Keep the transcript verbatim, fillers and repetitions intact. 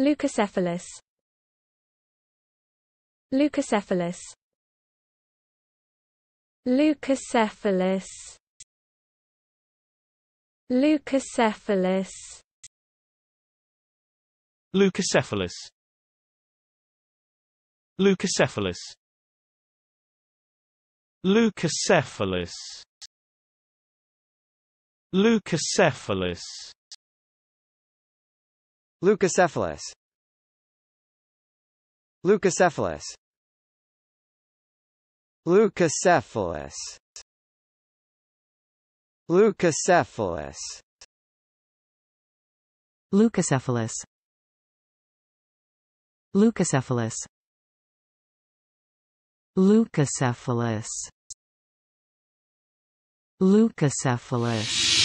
Leucocephalus. Leucocephalus. Leucocephalus. Leucocephalus. Leucocephalus. Leucocephalus. Leucocephalus. Leucocephalus. Leucocephalus. Leucocephalus. Leucocephalus. Leucocephalus. Leucocephalus. Leucocephalus. Leucocephalus. Leucocephalus.